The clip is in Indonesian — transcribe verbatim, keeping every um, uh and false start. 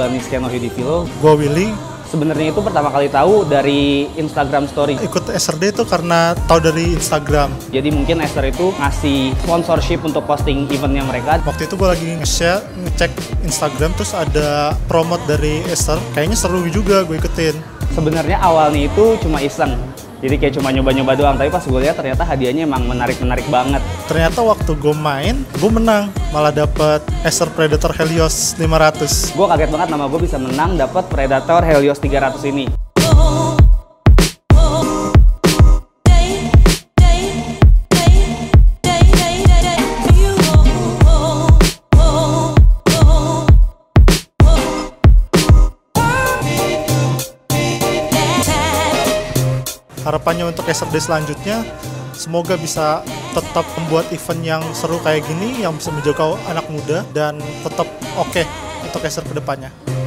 gue Niskeno Hidipilo. Gue Willy. Sebenarnya itu pertama kali tahu dari Instagram story. Ikut S R D itu karena tahu dari Instagram. Jadi mungkin Acer itu ngasih sponsorship untuk posting eventnya mereka. Waktu itu gue lagi nge-share, ngecek Instagram, terus ada promote dari Acer. Kayaknya seru juga, gue ikutin. Sebenarnya awalnya itu cuma iseng. Jadi kayak cuma nyoba-nyoba doang, tapi pas gue lihat ternyata hadiahnya emang menarik-menarik banget. Ternyata waktu gue main, gue menang, malah dapet Acer Predator Helios lima ratus. Gue kaget banget nama gue bisa menang dapet Predator Helios tiga ratus ini. Harapannya untuk S R D selanjutnya, semoga bisa tetap membuat event yang seru kayak gini, yang bisa menjangkau anak muda, dan tetap oke untuk Acer kedepannya.